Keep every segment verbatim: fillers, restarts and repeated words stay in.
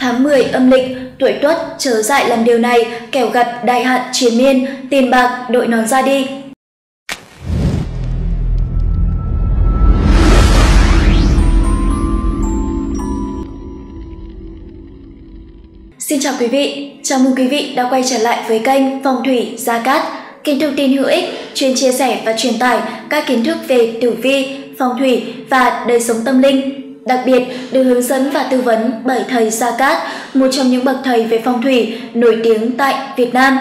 Tháng mười âm lịch, tuổi Tuất chớ dại làm điều này, kẻo gặt đại hạn triền miên, tiền bạc đội nón ra đi. Xin chào quý vị, chào mừng quý vị đã quay trở lại với kênh Phong Thủy Gia Cát, kênh thông tin hữu ích, chuyên chia sẻ và truyền tải các kiến thức về tử vi, phong thủy và đời sống tâm linh. Đặc biệt, được hướng dẫn và tư vấn bởi thầy Gia Cát, một trong những bậc thầy về phong thủy nổi tiếng tại Việt Nam.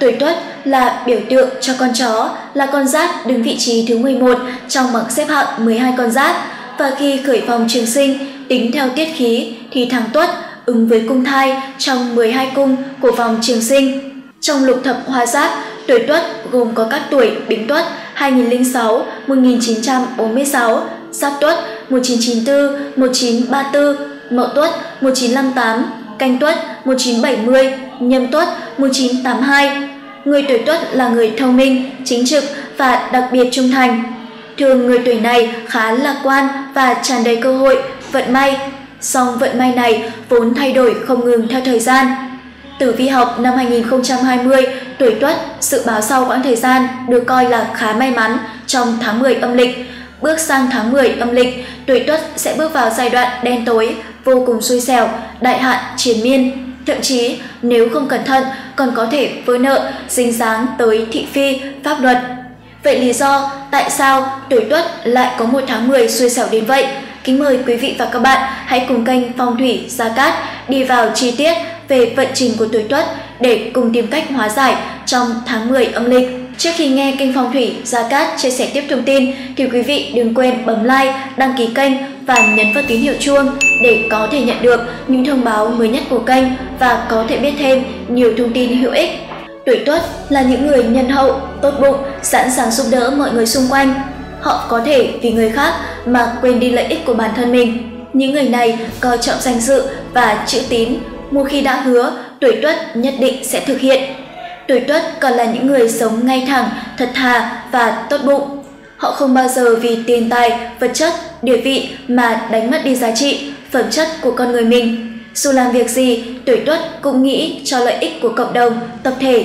Tuổi Tuất là biểu tượng cho con chó, là con giáp đứng vị trí thứ mười một trong bảng xếp hạng mười hai con giáp, và khi khởi phong trường sinh, tính theo tiết khí thì tháng Tuất ứng với cung thai trong mười hai cung của vòng trường sinh. Trong lục thập hóa giáp, tuổi Tuất gồm có các tuổi Bính Tuất hai nghìn không trăm linh sáu, một nghìn chín trăm bốn mươi sáu, Giáp Tuất một nghìn chín trăm chín mươi tư, một nghìn chín trăm ba mươi tư, Mậu Tuất một nghìn chín trăm năm mươi tám, Canh Tuất một nghìn chín trăm bảy mươi, Nhâm Tuất một nghìn chín trăm tám mươi hai. Người tuổi Tuất là người thông minh, chính trực và đặc biệt trung thành. Thường người tuổi này khá lạc quan và tràn đầy cơ hội, vận may. Song vận may này vốn thay đổi không ngừng theo thời gian. Tử vi học năm hai nghìn không trăm hai mươi, tuổi Tuất dự báo sau quãng thời gian được coi là khá may mắn trong tháng mười âm lịch. Bước sang tháng mười âm lịch, tuổi Tuất sẽ bước vào giai đoạn đen tối, vô cùng xui xẻo, đại hạn triền miên. Thậm chí, nếu không cẩn thận, còn có thể vỡ nợ, dính dáng tới thị phi, pháp luật. Vậy lý do tại sao tuổi Tuất lại có một tháng mười xui xẻo đến vậy? Kính mời quý vị và các bạn hãy cùng kênh Phong Thủy Gia Cát đi vào chi tiết về vận trình của tuổi Tuất để cùng tìm cách hóa giải trong tháng mười âm lịch. Trước khi nghe kênh Phong Thủy Gia Cát chia sẻ tiếp thông tin thì quý vị đừng quên bấm like, đăng ký kênh và nhấn vào tín hiệu chuông để có thể nhận được những thông báo mới nhất của kênh và có thể biết thêm nhiều thông tin hữu ích. Tuổi Tuất là những người nhân hậu, tốt bụng, sẵn sàng giúp đỡ mọi người xung quanh. Họ có thể vì người khác mà quên đi lợi ích của bản thân mình. Những người này coi trọng danh dự và chữ tín. Một khi đã hứa, tuổi Tuất nhất định sẽ thực hiện. Tuổi Tuất còn là những người sống ngay thẳng, thật thà và tốt bụng. Họ không bao giờ vì tiền tài, vật chất, địa vị mà đánh mất đi giá trị, phẩm chất của con người mình. Dù làm việc gì, tuổi Tuất cũng nghĩ cho lợi ích của cộng đồng, tập thể.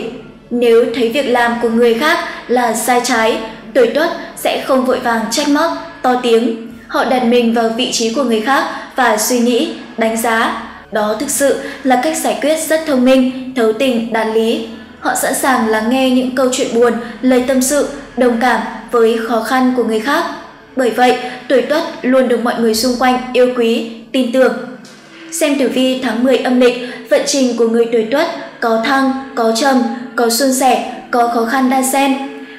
Nếu thấy việc làm của người khác là sai trái, tuổi Tuất sẽ không vội vàng trách móc, to tiếng. Họ đặt mình vào vị trí của người khác và suy nghĩ, đánh giá. Đó thực sự là cách giải quyết rất thông minh, thấu tình, đạt lý. Họ sẵn sàng lắng nghe những câu chuyện buồn, lời tâm sự, đồng cảm với khó khăn của người khác. Bởi vậy, tuổi Tuất luôn được mọi người xung quanh yêu quý, tin tưởng. Xem tử vi tháng mười âm lịch, vận trình của người tuổi Tuất có thăng, có trầm, có suôn sẻ, có khó khăn đan xen.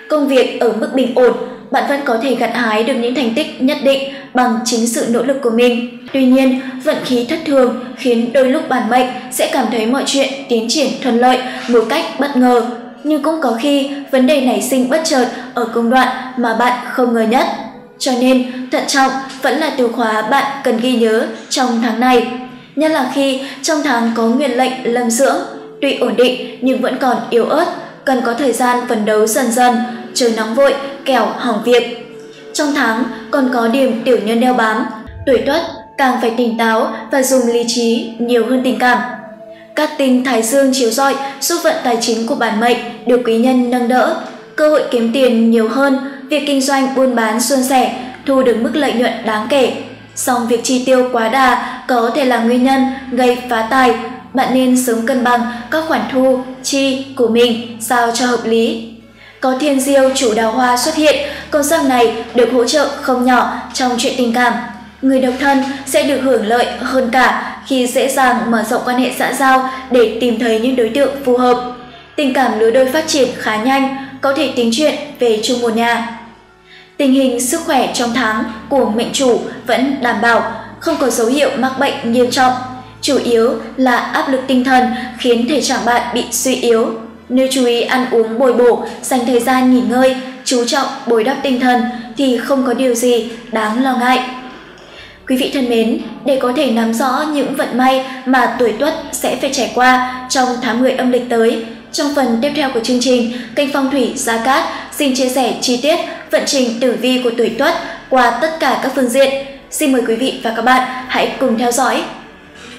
Công việc ở mức bình ổn, bạn vẫn có thể gặt hái được những thành tích nhất định bằng chính sự nỗ lực của mình. Tuy nhiên, vận khí thất thường khiến đôi lúc bản mệnh sẽ cảm thấy mọi chuyện tiến triển thuận lợi một cách bất ngờ. Nhưng cũng có khi vấn đề nảy sinh bất chợt ở công đoạn mà bạn không ngờ nhất. Cho nên, thận trọng vẫn là từ khóa bạn cần ghi nhớ trong tháng này. Nhất là khi trong tháng có nguyên lệnh lâm dưỡng, tuy ổn định nhưng vẫn còn yếu ớt, cần có thời gian phấn đấu dần dần, trời nóng vội, kẻo hỏng việc. Trong tháng còn có điểm tiểu nhân đeo bám, tuổi Tuất càng phải tỉnh táo và dùng lý trí nhiều hơn tình cảm. Các tinh thái dương chiếu rọi giúp vận tài chính của bản mệnh được quý nhân nâng đỡ, cơ hội kiếm tiền nhiều hơn, việc kinh doanh buôn bán suôn sẻ, thu được mức lợi nhuận đáng kể. Song việc chi tiêu quá đà có thể là nguyên nhân gây phá tài. Bạn nên sớm cân bằng các khoản thu, chi của mình sao cho hợp lý. Có thiên diêu chủ đào hoa xuất hiện, con giáp này được hỗ trợ không nhỏ trong chuyện tình cảm. Người độc thân sẽ được hưởng lợi hơn cả khi dễ dàng mở rộng quan hệ xã giao để tìm thấy những đối tượng phù hợp. Tình cảm lứa đôi phát triển khá nhanh, có thể tính chuyện về chung một nhà. Tình hình sức khỏe trong tháng của mệnh chủ vẫn đảm bảo, không có dấu hiệu mắc bệnh nghiêm trọng. Chủ yếu là áp lực tinh thần khiến thể trạng bạn bị suy yếu. Nếu chú ý ăn uống bồi bổ, dành thời gian nghỉ ngơi, chú trọng bồi đắp tinh thần thì không có điều gì đáng lo ngại. Quý vị thân mến, để có thể nắm rõ những vận may mà tuổi Tuất sẽ phải trải qua trong tháng mười âm lịch tới, trong phần tiếp theo của chương trình, kênh Phong Thủy Gia Cát xin chia sẻ chi tiết vận trình tử vi của tuổi Tuất qua tất cả các phương diện. Xin mời quý vị và các bạn hãy cùng theo dõi.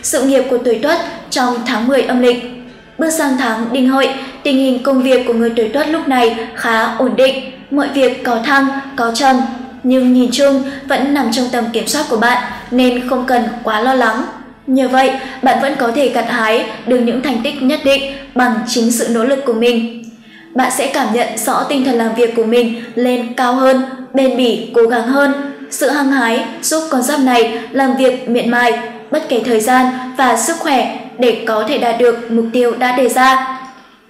sự nghiệp của tuổi Tuất trong tháng mười âm lịch. Bước sang tháng Đinh Hợi, tình hình công việc của người tuổi Tuất lúc này khá ổn định, mọi việc có thăng, có trầm, nhưng nhìn chung vẫn nằm trong tầm kiểm soát của bạn nên không cần quá lo lắng. Nhờ vậy, bạn vẫn có thể gặt hái được những thành tích nhất định bằng chính sự nỗ lực của mình. Bạn sẽ cảm nhận rõ tinh thần làm việc của mình lên cao hơn, bền bỉ, cố gắng hơn. Sự hăng hái giúp con giáp này làm việc miệt mài, bất kể thời gian và sức khỏe để có thể đạt được mục tiêu đã đề ra.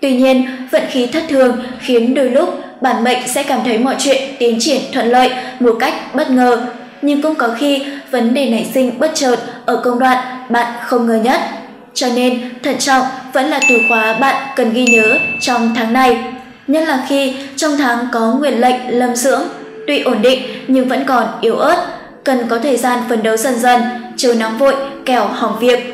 Tuy nhiên, vận khí thất thường khiến đôi lúc bản mệnh sẽ cảm thấy mọi chuyện tiến triển thuận lợi một cách bất ngờ, nhưng cũng có khi vấn đề nảy sinh bất chợt ở công đoạn bạn không ngờ nhất. Cho nên, thận trọng vẫn là từ khóa bạn cần ghi nhớ trong tháng này. Nhất là khi trong tháng có nguyệt lệnh lâm dưỡng, tuy ổn định nhưng vẫn còn yếu ớt, cần có thời gian phấn đấu dần dần, chớ nóng vội kẻo hỏng việc.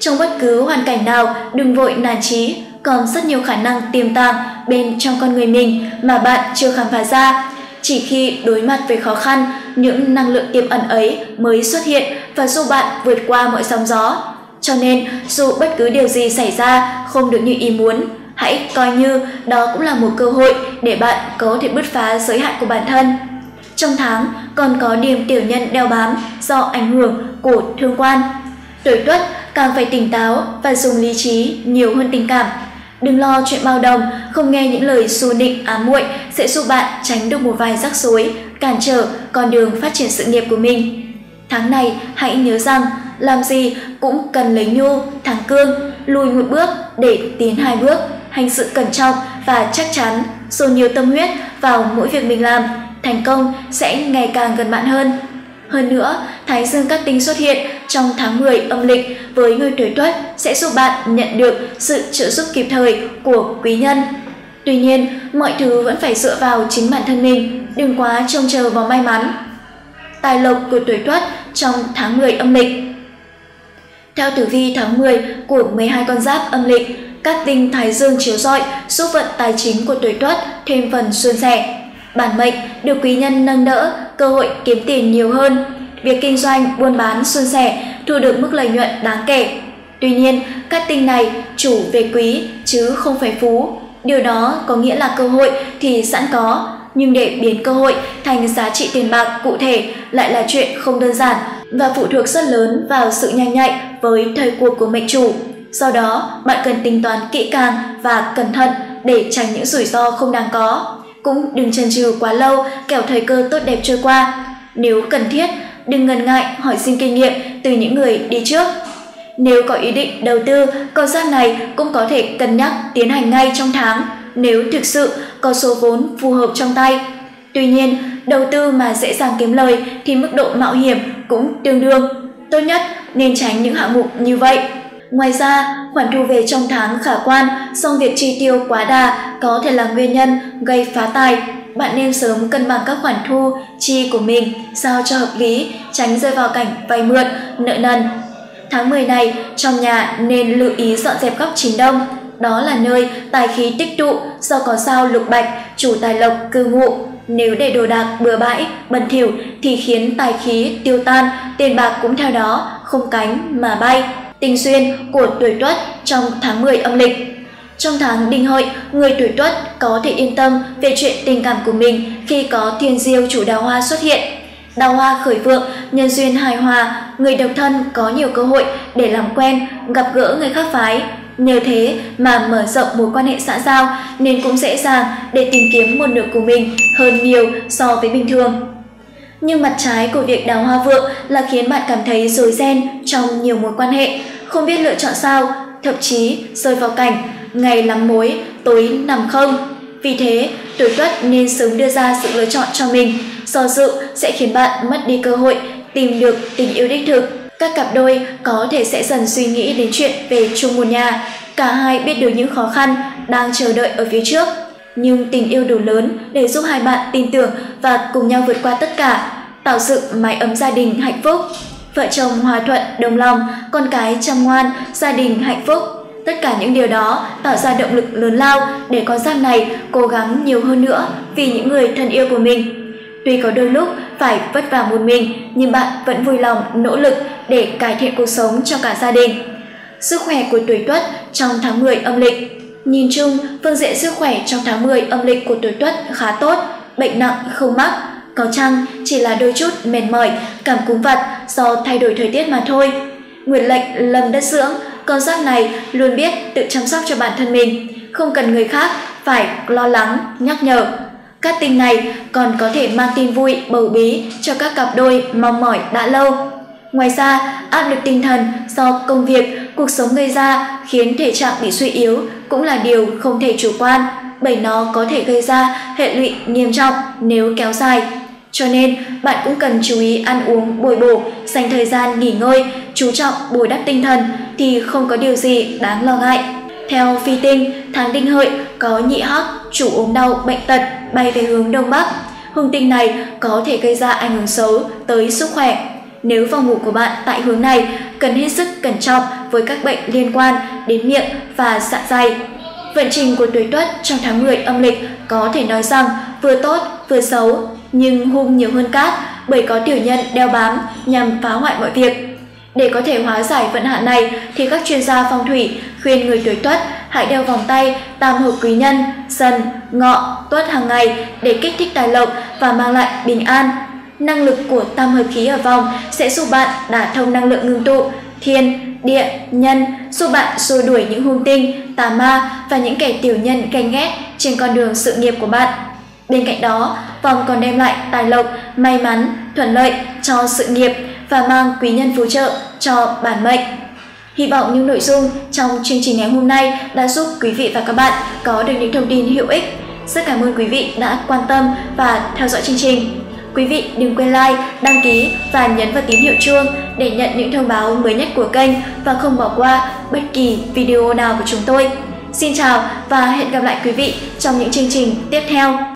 Trong bất cứ hoàn cảnh nào, đừng vội nản chí, còn rất nhiều khả năng tiềm tàng bên trong con người mình mà bạn chưa khám phá ra. Chỉ khi đối mặt với khó khăn, những năng lượng tiềm ẩn ấy mới xuất hiện và giúp bạn vượt qua mọi sóng gió. Cho nên, dù bất cứ điều gì xảy ra không được như ý muốn, hãy coi như đó cũng là một cơ hội để bạn có thể bứt phá giới hạn của bản thân. Trong tháng, còn có điểm tiểu nhân đeo bám do ảnh hưởng của thương quan. Tuổi Tuất càng phải tỉnh táo và dùng lý trí nhiều hơn tình cảm. Đừng lo chuyện bao đồng, không nghe những lời xu nịnh ám muội sẽ giúp bạn tránh được một vài rắc rối, cản trở con đường phát triển sự nghiệp của mình. Tháng này, hãy nhớ rằng, làm gì cũng cần lấy nhu, thắng cương, lùi một bước để tiến hai bước, hành sự cẩn trọng và chắc chắn, dồn nhiều tâm huyết vào mỗi việc mình làm, thành công sẽ ngày càng gần bạn hơn. Hơn nữa, Thái Dương các tinh xuất hiện trong tháng mười âm lịch với người tuổi Tuất sẽ giúp bạn nhận được sự trợ giúp kịp thời của quý nhân. Tuy nhiên, mọi thứ vẫn phải dựa vào chính bản thân mình, đừng quá trông chờ vào may mắn. Tài lộc của tuổi Tuất trong tháng mười âm lịch. Theo tử vi tháng mười của mười hai con giáp âm lịch, các tinh Thái Dương chiếu rọi giúp vận tài chính của tuổi Tuất thêm phần suôn sẻ. Bản mệnh được quý nhân nâng đỡ, cơ hội kiếm tiền nhiều hơn, việc kinh doanh buôn bán suôn sẻ, thu được mức lợi nhuận đáng kể. Tuy nhiên, các tinh này chủ về quý chứ không phải phú. Điều đó có nghĩa là cơ hội thì sẵn có, nhưng để biến cơ hội thành giá trị tiền bạc cụ thể lại là chuyện không đơn giản và phụ thuộc rất lớn vào sự nhanh nhạy với thời cuộc của mệnh chủ. Do đó, bạn cần tính toán kỹ càng và cẩn thận để tránh những rủi ro không đáng có. Cũng đừng chần chừ quá lâu kẻo thời cơ tốt đẹp trôi qua. Nếu cần thiết, đừng ngần ngại hỏi xin kinh nghiệm từ những người đi trước. Nếu có ý định đầu tư, con giáp này cũng có thể cân nhắc tiến hành ngay trong tháng nếu thực sự có số vốn phù hợp trong tay. Tuy nhiên, đầu tư mà dễ dàng kiếm lời thì mức độ mạo hiểm cũng tương đương. Tốt nhất nên tránh những hạng mục như vậy. Ngoài ra, khoản thu về trong tháng khả quan, song việc chi tiêu quá đà có thể là nguyên nhân gây phá tài. Bạn nên sớm cân bằng các khoản thu, chi của mình, sao cho hợp lý, tránh rơi vào cảnh vay mượn, nợ nần. Tháng mười này, trong nhà nên lưu ý dọn dẹp góc chính đông. Đó là nơi tài khí tích tụ do có sao lục bạch, chủ tài lộc cư ngụ. Nếu để đồ đạc bừa bãi, bẩn thỉu thì khiến tài khí tiêu tan, tiền bạc cũng theo đó, không cánh mà bay. Tình duyên của tuổi Tuất trong tháng mười âm lịch. Trong tháng Đinh Hợi, người tuổi Tuất có thể yên tâm về chuyện tình cảm của mình khi có thiên diêu chủ đào hoa xuất hiện. Đào hoa khởi vượng, nhân duyên hài hòa, người độc thân có nhiều cơ hội để làm quen, gặp gỡ người khác phái. Nhờ thế mà mở rộng mối quan hệ xã giao nên cũng dễ dàng để tìm kiếm một nửa của mình hơn nhiều so với bình thường. Nhưng mặt trái của việc đào hoa vượng là khiến bạn cảm thấy rối ren trong nhiều mối quan hệ, không biết lựa chọn sao, thậm chí rơi vào cảnh ngày lắm mối, tối nằm không. Vì thế, tuổi Tuất nên sớm đưa ra sự lựa chọn cho mình, do dự sẽ khiến bạn mất đi cơ hội tìm được tình yêu đích thực. Các cặp đôi có thể sẽ dần suy nghĩ đến chuyện về chung một nhà, cả hai biết được những khó khăn đang chờ đợi ở phía trước. Nhưng tình yêu đủ lớn để giúp hai bạn tin tưởng và cùng nhau vượt qua tất cả, tạo dựng mái ấm gia đình hạnh phúc. Vợ chồng hòa thuận, đồng lòng, con cái chăm ngoan, gia đình hạnh phúc. Tất cả những điều đó tạo ra động lực lớn lao để con giáp này cố gắng nhiều hơn nữa vì những người thân yêu của mình. Tuy có đôi lúc phải vất vả một mình, nhưng bạn vẫn vui lòng nỗ lực để cải thiện cuộc sống cho cả gia đình. Sức khỏe của tuổi Tuất trong tháng mười âm lịch. Nhìn chung, phương diện sức khỏe trong tháng mười âm lịch của tuổi Tuất khá tốt, bệnh nặng không mắc, có chăng chỉ là đôi chút mệt mỏi, cảm cúm vặt do thay đổi thời tiết mà thôi. Nguyệt lệnh lâm đất dưỡng, con giáp này luôn biết tự chăm sóc cho bản thân mình, không cần người khác phải lo lắng, nhắc nhở. Các tinh này còn có thể mang tin vui, bầu bí cho các cặp đôi mong mỏi đã lâu. Ngoài ra, áp lực tinh thần do công việc, cuộc sống gây ra khiến thể trạng bị suy yếu cũng là điều không thể chủ quan, bởi nó có thể gây ra hệ lụy nghiêm trọng nếu kéo dài. Cho nên, bạn cũng cần chú ý ăn uống bồi bổ, dành thời gian nghỉ ngơi, chú trọng bồi đắp tinh thần thì không có điều gì đáng lo ngại. Theo phi tinh, tháng Đinh Hợi có nhị hắc, chủ ốm đau, bệnh tật, bay về hướng Đông Bắc. Hung tinh này có thể gây ra ảnh hưởng xấu tới sức khỏe. Nếu phòng ngủ của bạn tại hướng này, cần hết sức cẩn trọng với các bệnh liên quan đến miệng và dạ dày. Vận trình của tuổi Tuất trong tháng mười âm lịch có thể nói rằng vừa tốt vừa xấu, nhưng hung nhiều hơn cát bởi có tiểu nhân đeo bám nhằm phá hoại mọi việc. Để có thể hóa giải vận hạn này thì các chuyên gia phong thủy khuyên người tuổi Tuất hãy đeo vòng tay tam hợp quý nhân, Dần, Ngọ, Tuất hàng ngày để kích thích tài lộc và mang lại bình an. Năng lực của tam hợp khí ở vòng sẽ giúp bạn đả thông năng lượng ngưng tụ, thiên, địa, nhân, giúp bạn xua đuổi những hung tinh, tà ma và những kẻ tiểu nhân ganh ghét trên con đường sự nghiệp của bạn. Bên cạnh đó, vòng còn đem lại tài lộc, may mắn, thuận lợi cho sự nghiệp và mang quý nhân phù trợ cho bản mệnh. Hy vọng những nội dung trong chương trình ngày hôm nay đã giúp quý vị và các bạn có được những thông tin hữu ích. Rất cảm ơn quý vị đã quan tâm và theo dõi chương trình. Quý vị đừng quên like, đăng ký và nhấn vào tín hiệu chuông để nhận những thông báo mới nhất của kênh và không bỏ qua bất kỳ video nào của chúng tôi. Xin chào và hẹn gặp lại quý vị trong những chương trình tiếp theo.